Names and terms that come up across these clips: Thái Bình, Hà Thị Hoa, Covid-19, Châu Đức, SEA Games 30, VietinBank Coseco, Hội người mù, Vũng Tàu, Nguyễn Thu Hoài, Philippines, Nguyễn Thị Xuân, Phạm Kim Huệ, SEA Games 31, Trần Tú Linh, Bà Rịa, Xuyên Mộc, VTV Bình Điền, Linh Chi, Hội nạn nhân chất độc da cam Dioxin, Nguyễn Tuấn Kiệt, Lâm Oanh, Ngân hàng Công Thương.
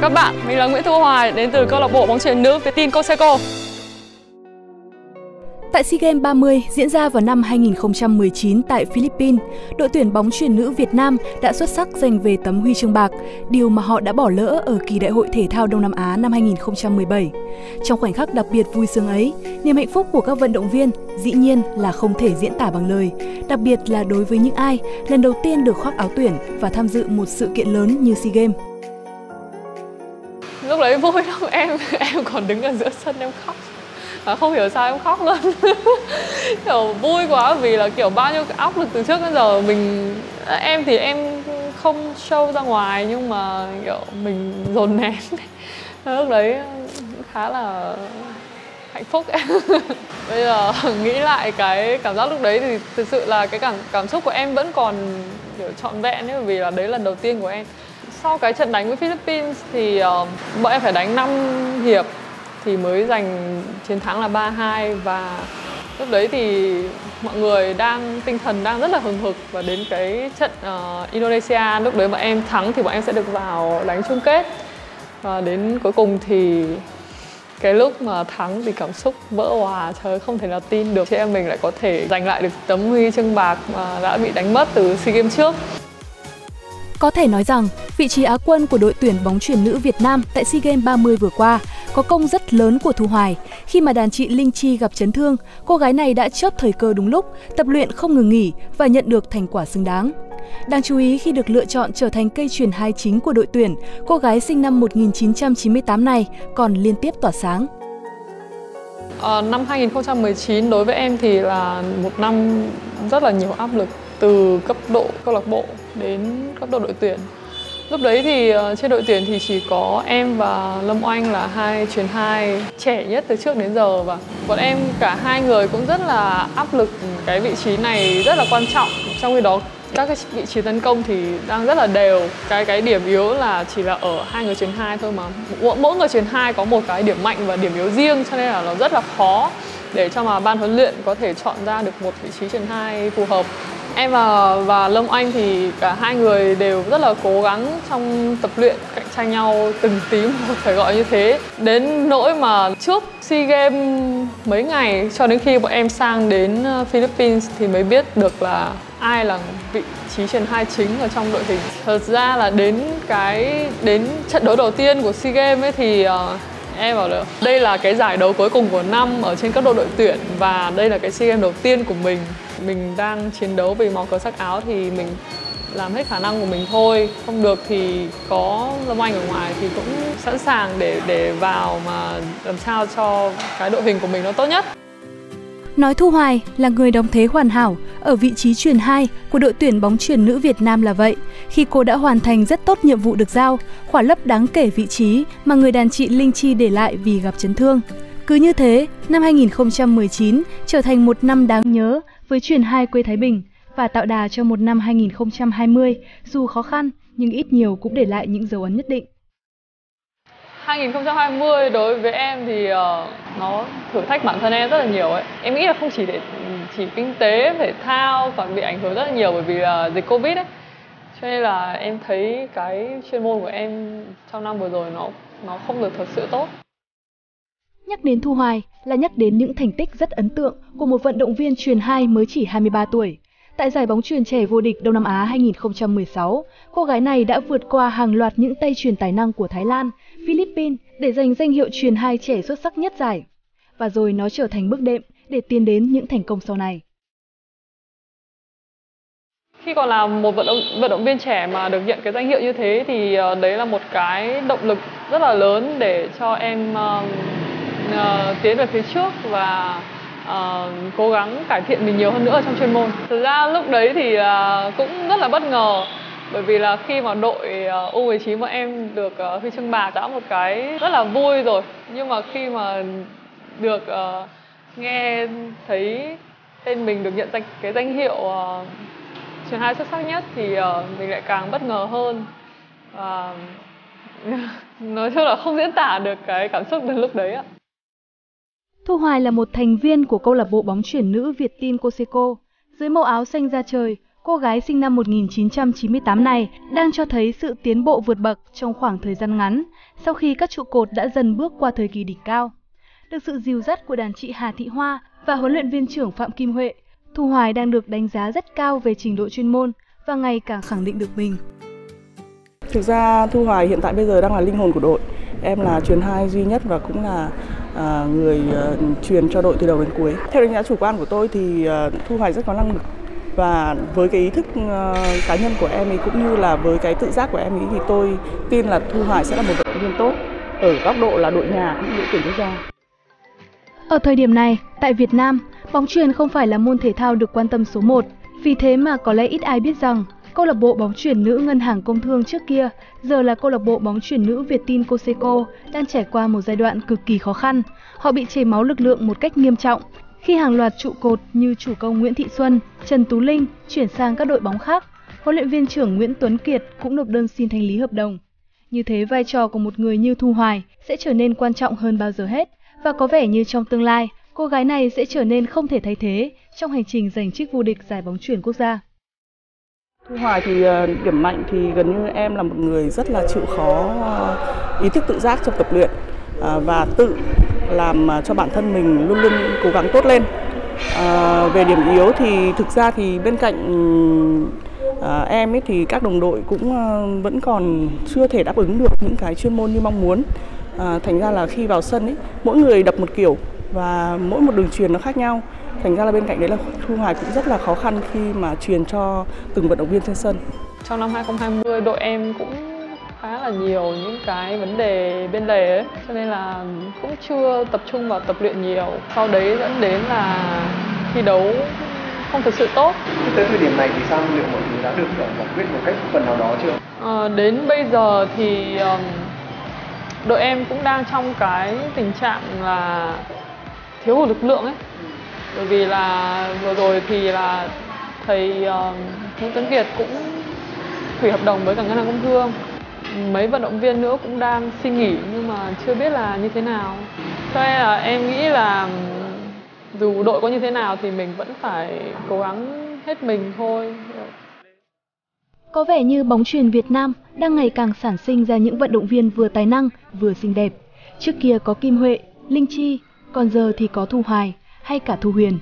với các bạn, mình là Nguyễn Thu Hoài đến từ câu lạc bộ bóng chuyền nữ VietinBank Coseco. Tại SEA Games 30 diễn ra vào năm 2019 tại Philippines, đội tuyển bóng chuyền nữ Việt Nam đã xuất sắc giành về tấm huy chương bạc, điều mà họ đã bỏ lỡ ở kỳ Đại hội Thể thao Đông Nam Á năm 2017. Trong khoảnh khắc đặc biệt vui sướng ấy, niềm hạnh phúc của các vận động viên dĩ nhiên là không thể diễn tả bằng lời, đặc biệt là đối với những ai lần đầu tiên được khoác áo tuyển và tham dự một sự kiện lớn như SEA Games. Lúc đấy vui lắm, em còn đứng ở giữa sân em khóc. Không hiểu sao em khóc luôn. Kiểu vui quá vì là kiểu bao nhiêu áp lực từ trước đến giờ em không show ra ngoài, nhưng mà kiểu mình dồn nén. Lúc đấy khá là hạnh phúc. Bây giờ nghĩ lại cái cảm giác lúc đấy thì thực sự là cái cảm xúc của em vẫn còn kiểu trọn vẹn ấy, vì là đấy lần đầu tiên của em. Sau cái trận đánh với Philippines thì bọn em phải đánh 5 hiệp thì mới giành chiến thắng là 3-2, và lúc đấy thì mọi người tinh thần đang rất là hừng hực, và đến cái trận Indonesia lúc đấy bọn em thắng thì bọn em sẽ được vào đánh chung kết, và đến cuối cùng thì cái lúc mà thắng thì cảm xúc vỡ òa, trời không thể nào tin được chị em mình lại có thể giành lại được tấm huy chương bạc mà đã bị đánh mất từ SEA Games trước. Có thể nói rằng vị trí Á quân của đội tuyển bóng chuyền nữ Việt Nam tại SEA Games 30 vừa qua có công rất lớn của Thu Hoài. Khi mà đàn chị Linh Chi gặp chấn thương, cô gái này đã chớp thời cơ đúng lúc, tập luyện không ngừng nghỉ và nhận được thành quả xứng đáng. Đáng chú ý khi được lựa chọn trở thành cây chuyền hai chính của đội tuyển, cô gái sinh năm 1998 này còn liên tiếp tỏa sáng. Năm 2019 đối với em thì là một năm rất là nhiều áp lực, từ cấp độ câu lạc bộ đến cấp độ đội tuyển. Lúc đấy thì trên đội tuyển thì chỉ có em và Lâm Oanh là hai chuyền hai trẻ nhất từ trước đến giờ, và bọn em cả hai người cũng rất là áp lực. Cái vị trí này rất là quan trọng, trong khi đó các cái vị trí tấn công thì đang rất là đều. Cái điểm yếu là chỉ là ở hai người chuyền hai thôi, mà mỗi người chuyền hai có một cái điểm mạnh và điểm yếu riêng, cho nên là nó rất là khó để cho mà ban huấn luyện có thể chọn ra được một vị trí chuyền hai phù hợp. Em và Lâm Oanh thì cả hai người đều rất là cố gắng trong tập luyện, cạnh tranh nhau từng tí một, phải gọi như thế. Đến nỗi mà trước SEA Games mấy ngày, cho đến khi bọn em sang đến Philippines thì mới biết được là ai là vị trí chuyền hai chính ở trong đội hình. Thật ra là đến trận đấu đầu tiên của SEA Games ấy thì em bảo là đây là cái giải đấu cuối cùng của năm ở trên cấp độ đội tuyển, và đây là cái SEA Games đầu tiên của mình. Mình đang chiến đấu vì màu cờ sắc áo thì mình làm hết khả năng của mình thôi. Không được thì có Lâm Oanh ở ngoài thì cũng sẵn sàng để vào mà làm sao cho cái đội hình của mình nó tốt nhất. Nói Thu Hoài là người đóng thế hoàn hảo ở vị trí chuyền hai của đội tuyển bóng chuyền nữ Việt Nam là vậy, khi cô đã hoàn thành rất tốt nhiệm vụ được giao, khỏa lấp đáng kể vị trí mà người đàn chị Linh Chi để lại vì gặp chấn thương. Cứ như thế, năm 2019 trở thành một năm đáng nhớ với chuyền hai quê Thái Bình, và tạo đà cho một năm 2020 dù khó khăn nhưng ít nhiều cũng để lại những dấu ấn nhất định. 2020 đối với em thì nó thử thách bản thân em rất là nhiều ấy. Em nghĩ là không chỉ kinh tế, thể thao còn bị ảnh hưởng rất là nhiều bởi vì là dịch Covid ấy. Cho nên là em thấy cái chuyên môn của em trong năm vừa rồi nó không được thật sự tốt. Nhắc đến Thu Hoài là nhắc đến những thành tích rất ấn tượng của một vận động viên chuyền hai mới chỉ 23 tuổi. Tại giải bóng chuyền trẻ vô địch Đông Nam Á 2016, cô gái này đã vượt qua hàng loạt những tay chuyền tài năng của Thái Lan, Philippines để giành danh hiệu chuyền hai trẻ xuất sắc nhất giải. Và rồi nó trở thành bước đệm để tiến đến những thành công sau này. Khi còn là một vận động viên trẻ mà được nhận cái danh hiệu như thế thì đấy là một cái động lực rất là lớn để cho em tiến về phía trước và cố gắng cải thiện mình nhiều hơn nữa trong chuyên môn. Thực ra lúc đấy thì cũng rất là bất ngờ, bởi vì là khi mà đội U19 bọn em được huy chương bạc đã một cái rất là vui rồi, nhưng mà khi mà được nghe thấy tên mình được nhận cái danh hiệu chuyền hai xuất sắc nhất thì mình lại càng bất ngờ hơn. Và nói chung là không diễn tả được cái cảm xúc đến lúc đấy ạ. Thu Hoài là một thành viên của câu lạc bộ bóng chuyền nữ VietinBank Coseco. Dưới màu áo xanh da trời, Cô gái sinh năm 1998 này đang cho thấy sự tiến bộ vượt bậc trong khoảng thời gian ngắn sau khi các trụ cột đã dần bước qua thời kỳ đỉnh cao. Được sự dìu dắt của đàn chị Hà Thị Hoa và huấn luyện viên trưởng Phạm Kim Huệ, Thu Hoài đang được đánh giá rất cao về trình độ chuyên môn và ngày càng khẳng định được mình. Thực ra Thu Hoài hiện tại bây giờ đang là linh hồn của đội. Em là truyền hai duy nhất và cũng là người truyền cho đội từ đầu đến cuối. Theo đánh giá chủ quan của tôi thì Thu Hoài rất có năng lực. Và với cái ý thức cá nhân của em ấy cũng như là với cái tự giác của em ấy thì tôi tin là Thu Hoài sẽ là một vận động viên tốt ở góc độ là đội nhà cũng như đội tuyển quốc gia. Ở thời điểm này, tại Việt Nam, bóng chuyền không phải là môn thể thao được quan tâm số 1. Vì thế mà có lẽ ít ai biết rằng câu lạc bộ bóng chuyền nữ Ngân hàng Công Thương trước kia giờ là câu lạc bộ bóng chuyền nữ VietinBank Coseco đang trải qua một giai đoạn cực kỳ khó khăn. Họ bị chảy máu lực lượng một cách nghiêm trọng khi hàng loạt trụ cột như chủ công Nguyễn Thị Xuân, Trần Tú Linh chuyển sang các đội bóng khác. Huấn luyện viên trưởng Nguyễn Tuấn Kiệt cũng nộp đơn xin thanh lý hợp đồng. Như thế vai trò của một người như Thu Hoài sẽ trở nên quan trọng hơn bao giờ hết và có vẻ như trong tương lai cô gái này sẽ trở nên không thể thay thế trong hành trình giành chức vô địch giải bóng chuyền quốc gia. Thu Hoài thì điểm mạnh thì gần như em là một người rất là chịu khó, ý thức tự giác trong tập luyện và tự làm cho bản thân mình luôn luôn cố gắng tốt lên. Về điểm yếu thì thực ra thì bên cạnh em ấy thì các đồng đội cũng vẫn còn chưa thể đáp ứng được những cái chuyên môn như mong muốn. Thành ra là khi vào sân ấy, mỗi người đập một kiểu và mỗi một đường chuyền nó khác nhau. Thành ra là bên cạnh đấy là Thu Hoài cũng rất là khó khăn khi mà chuyền cho từng vận động viên trên sân. Trong năm 2020 đội em cũng khá là nhiều những cái vấn đề bên lề ấy, cho nên là cũng chưa tập trung vào tập luyện nhiều. Sau đấy dẫn đến là thi đấu không thực sự tốt. Tới thời điểm này thì sao liệu mọi thứ đã được giải quyết một cách phần nào đó chưa? Đến bây giờ thì đội em cũng đang trong cái tình trạng là thiếu hụt lực lượng ấy. Bởi vì là vừa rồi thì là thầy Nguyễn Tuấn Kiệt cũng hủy hợp đồng với cả Ngân hàng Công Thương. Mấy vận động viên nữa cũng đang xin nghỉ nhưng mà chưa biết là như thế nào. Cho nên là em nghĩ là dù đội có như thế nào thì mình vẫn phải cố gắng hết mình thôi. Có vẻ như bóng chuyền Việt Nam đang ngày càng sản sinh ra những vận động viên vừa tài năng, vừa xinh đẹp. Trước kia có Kim Huệ, Linh Chi, còn giờ thì có Thu Hoài hay cả Thu Huyền.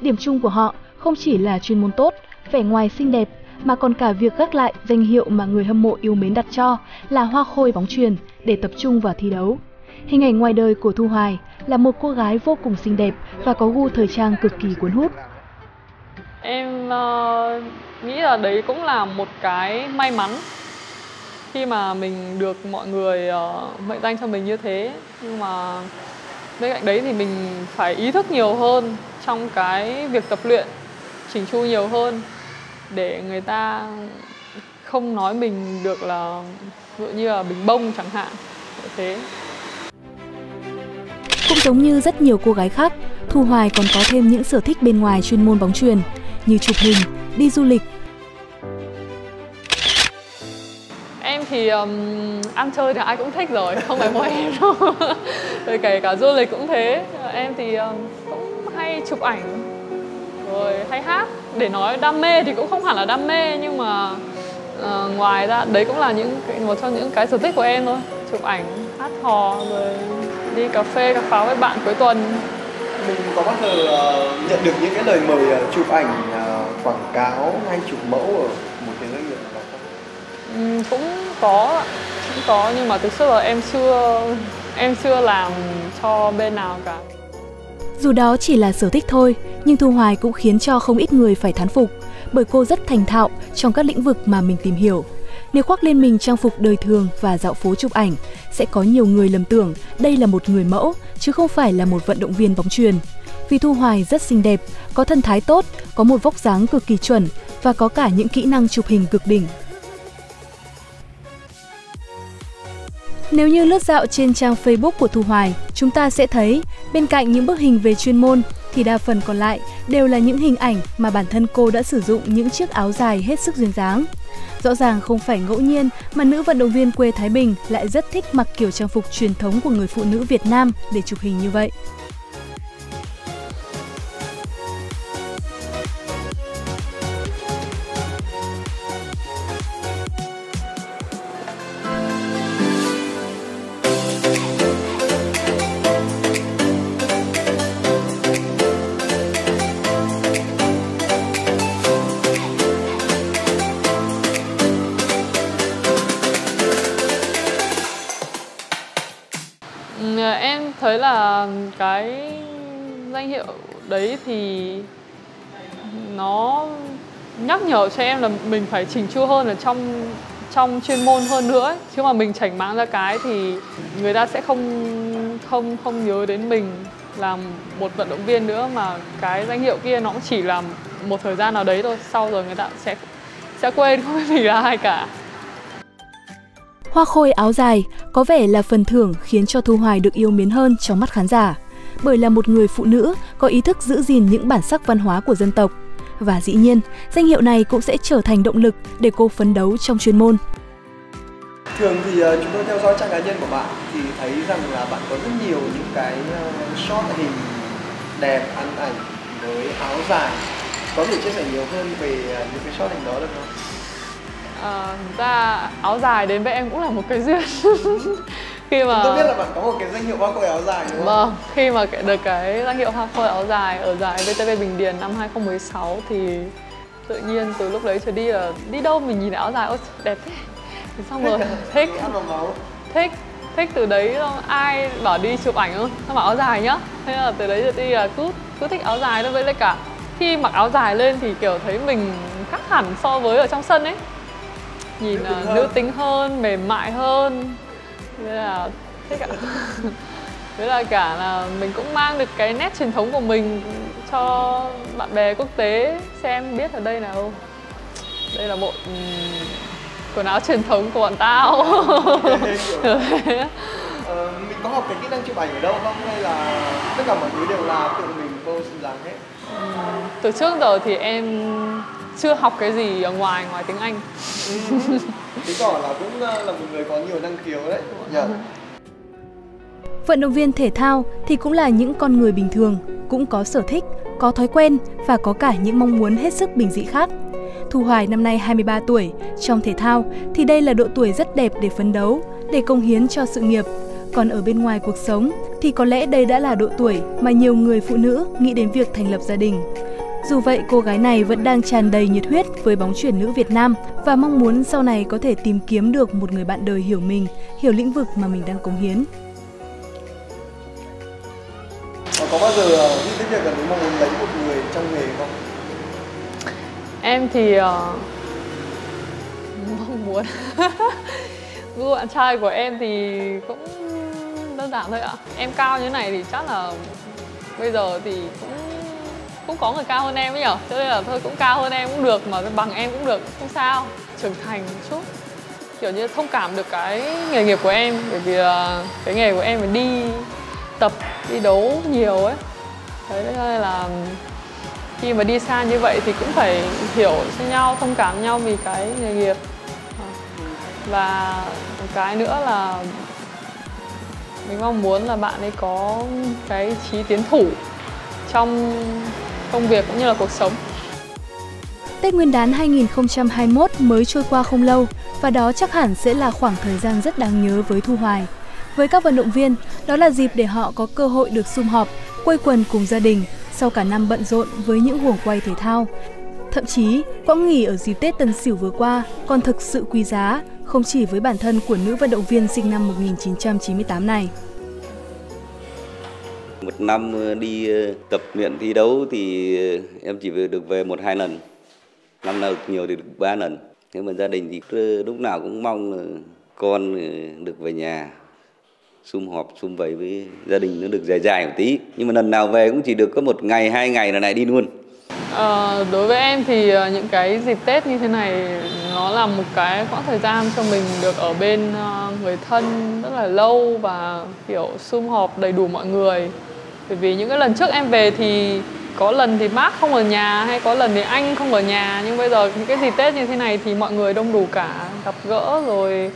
Điểm chung của họ không chỉ là chuyên môn tốt, vẻ ngoài xinh đẹp, mà còn cả việc gác lại danh hiệu mà người hâm mộ yêu mến đặt cho là hoa khôi bóng chuyền để tập trung vào thi đấu. Hình ảnh ngoài đời của Thu Hoài là một cô gái vô cùng xinh đẹp và có gu thời trang cực kỳ cuốn hút. Em nghĩ là đấy cũng là một cái may mắn khi mà mình được mọi người mệnh danh cho mình như thế. Nhưng mà bên cạnh đấy thì mình phải ý thức nhiều hơn trong cái việc tập luyện, chỉnh chu nhiều hơn để người ta không nói mình được là ví dụ như là bình bông chẳng hạn thế. Cũng giống như rất nhiều cô gái khác, Thu Hoài còn có thêm những sở thích bên ngoài chuyên môn bóng chuyền như chụp hình, đi du lịch. Em thì ăn chơi thì ai cũng thích rồi, không phải mỗi em đâu. Rồi kể cả du lịch cũng thế. Em thì cũng hay chụp ảnh, rồi hay hát. Để nói đam mê thì cũng không hẳn là đam mê, nhưng mà ngoài ra đấy cũng là một trong những cái sở thích của em thôi. Chụp ảnh, hát hò, rồi đi cà phê, cà pháo với bạn cuối tuần. Mình có bao giờ nhận được những cái lời mời chụp ảnh, quảng cáo hay chụp mẫu ở một cái doanh nghiệp nào không? Cũng có nhưng mà thực sự là em chưa làm cho bên nào cả. Dù đó chỉ là sở thích thôi, nhưng Thu Hoài cũng khiến cho không ít người phải thán phục bởi cô rất thành thạo trong các lĩnh vực mà mình tìm hiểu. Nếu khoác lên mình trang phục đời thường và dạo phố chụp ảnh, sẽ có nhiều người lầm tưởng đây là một người mẫu chứ không phải là một vận động viên bóng chuyền. Vì Thu Hoài rất xinh đẹp, có thân thái tốt, có một vóc dáng cực kỳ chuẩn và có cả những kỹ năng chụp hình cực đỉnh. Nếu như lướt dạo trên trang Facebook của Thu Hoài, chúng ta sẽ thấy bên cạnh những bức hình về chuyên môn thì đa phần còn lại đều là những hình ảnh mà bản thân cô đã sử dụng những chiếc áo dài hết sức duyên dáng. Rõ ràng không phải ngẫu nhiên mà nữ vận động viên quê Thái Bình lại rất thích mặc kiểu trang phục truyền thống của người phụ nữ Việt Nam để chụp hình như vậy. thấy là cái danh hiệu đấy thì nó nhắc nhở cho em là mình phải chỉnh chu hơn ở trong chuyên môn hơn nữa ấy. Chứ mà mình chảnh mảng ra cái thì người ta sẽ không nhớ đến mình là một vận động viên nữa, mà cái danh hiệu kia nó cũng chỉ là một thời gian nào đấy thôi, sau rồi người ta sẽ quên, không biết mình là ai cả. Hoa khôi áo dài có vẻ là phần thưởng khiến cho Thu Hoài được yêu mến hơn trong mắt khán giả, bởi là một người phụ nữ có ý thức giữ gìn những bản sắc văn hóa của dân tộc. Và dĩ nhiên, danh hiệu này cũng sẽ trở thành động lực để cô phấn đấu trong chuyên môn. Thường thì chúng tôi theo dõi trang cá nhân của bạn thì thấy rằng là bạn có rất nhiều những cái shot hình đẹp, ăn ảnh với áo dài. Có thể chia sẻ nhiều hơn về những cái shot hình đó được không? Ra áo dài đến với em cũng là một cái duyên. Khi mà tôi biết là bạn có một cái danh hiệu hoa khôi áo dài đúng không? Vâng, khi mà được cái danh hiệu hoa khôi áo dài ở giải VTV Bình Điền năm 2016 thì tự nhiên từ lúc đấy trở đi là đi đâu mình nhìn áo dài ôi đẹp thế. Thì xong rồi thích từ đấy ai bảo đi chụp ảnh không? Sao bảo áo dài nhá. Thế là từ đấy trở đi là cứ thích áo dài thôi, với lại cả khi mặc áo dài lên thì kiểu thấy mình khác hẳn so với ở trong sân ấy. Nhìn nữ tính hơn, mềm mại hơn. Thế là cả là mình cũng mang được cái nét truyền thống của mình cho bạn bè quốc tế xem biết ở đây nào. Đây là bộ quần áo truyền thống của bọn tao. Mình có học cái kỹ năng chụp ảnh ở đâu không? Hay là tất cả mọi thứ đều là tự mình cô xin làm hết? Từ trước giờ thì em chưa học cái gì ở ngoài tiếng Anh. Chứng tỏ là cũng là một người có nhiều năng khiếu đấy. Vận động viên thể thao thì cũng là những con người bình thường, cũng có sở thích, có thói quen và có cả những mong muốn hết sức bình dị khác. Thu Hoài năm nay 23 tuổi, trong thể thao thì đây là độ tuổi rất đẹp để phấn đấu, để cống hiến cho sự nghiệp. Còn ở bên ngoài cuộc sống thì có lẽ đây đã là độ tuổi mà nhiều người phụ nữ nghĩ đến việc thành lập gia đình. Dù vậy, cô gái này vẫn đang tràn đầy nhiệt huyết với bóng chuyền nữ Việt Nam và mong muốn sau này có thể tìm kiếm được một người bạn đời hiểu mình, hiểu lĩnh vực mà mình đang cống hiến. Có bao giờ nghĩ đến việc là mình mong muốn lấy một người trong nghề không? Em thì mong muốn. Người bạn trai của em thì cũng đơn giản thôi ạ. Em cao như thế này thì chắc là bây giờ thì cũng có người cao hơn em ấy nhở, cho nên là thôi cũng cao hơn em cũng được, mà bằng em cũng được, không sao. Trưởng thành một chút, kiểu như thông cảm được cái nghề nghiệp của em, bởi vì là cái nghề của em phải đi tập, đi đấu nhiều ấy. Thế nên là khi mà đi xa như vậy thì cũng phải hiểu cho nhau, thông cảm nhau vì cái nghề nghiệp. Và một cái nữa là mình mong muốn là bạn ấy có cái chí tiến thủ trong công việc cũng như là cuộc sống. Tết Nguyên đán 2021 mới trôi qua không lâu và đó chắc hẳn sẽ là khoảng thời gian rất đáng nhớ với Thu Hoài. Với các vận động viên, đó là dịp để họ có cơ hội được sum họp, quây quần cùng gia đình sau cả năm bận rộn với những huồng quay thể thao. Thậm chí, quãng nghỉ ở dịp Tết Tân Sửu vừa qua còn thực sự quý giá, không chỉ với bản thân của nữ vận động viên sinh năm 1998 này. Một năm đi tập luyện thi đấu thì em chỉ được về 1-2 lần, năm nào nhiều thì được 3 lần. Thế mà gia đình thì lúc nào cũng mong là con được về nhà, sum họp, sum vầy với gia đình nó được dài dài một tí. Nhưng mà lần nào về cũng chỉ được có 1 ngày, 2 ngày là lại đi luôn. Đối với em thì những cái dịp Tết như thế này nó là một cái khoảng thời gian cho mình được ở bên người thân rất là lâu và kiểu sum họp đầy đủ mọi người. Bởi vì những cái lần trước em về thì có lần thì bác không ở nhà hay có lần thì anh không ở nhà, nhưng bây giờ những cái dịp Tết như thế này thì mọi người đông đủ cả, gặp gỡ rồi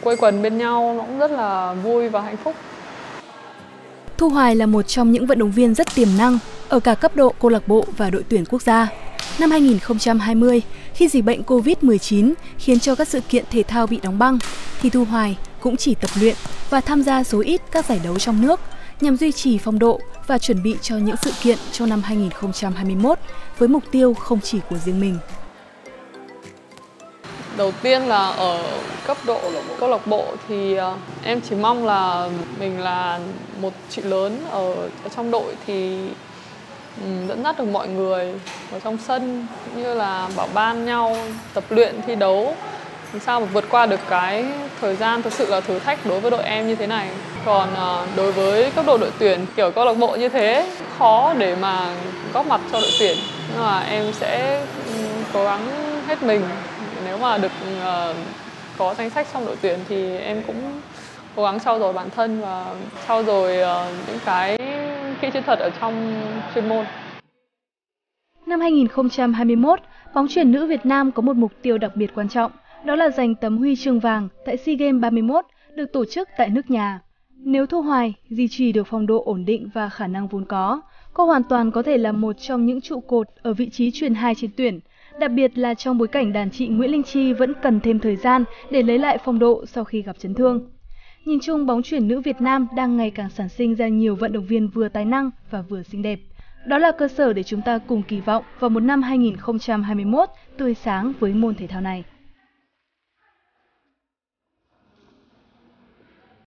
quây quần bên nhau nó cũng rất là vui và hạnh phúc. Thu Hoài là một trong những vận động viên rất tiềm năng ở cả cấp độ câu lạc bộ và đội tuyển quốc gia. Năm 2020, khi dịch bệnh Covid-19 khiến cho các sự kiện thể thao bị đóng băng, thì Thu Hoài cũng chỉ tập luyện và tham gia số ít các giải đấu trong nước nhằm duy trì phong độ và chuẩn bị cho những sự kiện trong năm 2021 với mục tiêu không chỉ của riêng mình. Đầu tiên là ở cấp độ câu lạc bộ thì em chỉ mong là mình là một chị lớn ở trong đội thì dẫn dắt được mọi người ở trong sân, cũng như là bảo ban nhau tập luyện thi đấu làm sao mà vượt qua được cái thời gian thực sự là thử thách đối với đội em như thế này. Còn đối với cấp độ đội tuyển kiểu câu lạc bộ như thế khó để mà góp mặt cho đội tuyển, nhưng mà em sẽ cố gắng hết mình. Nếu mà được có danh sách trong đội tuyển thì em cũng cố gắng trau dồi bản thân và trau dồi những cái kỹ chiến thuật ở trong chuyên môn. Năm 2021, bóng chuyền nữ Việt Nam có một mục tiêu đặc biệt quan trọng, đó là giành tấm huy chương vàng tại SEA Games 31 được tổ chức tại nước nhà. Nếu Thu Hoài duy trì được phong độ ổn định và khả năng vốn có, cô hoàn toàn có thể là một trong những trụ cột ở vị trí chuyền hai trên tuyển, đặc biệt là trong bối cảnh đàn chị Nguyễn Linh Chi vẫn cần thêm thời gian để lấy lại phong độ sau khi gặp chấn thương. Nhìn chung, bóng chuyền nữ Việt Nam đang ngày càng sản sinh ra nhiều vận động viên vừa tài năng và vừa xinh đẹp. Đó là cơ sở để chúng ta cùng kỳ vọng vào một năm 2021 tươi sáng với môn thể thao này.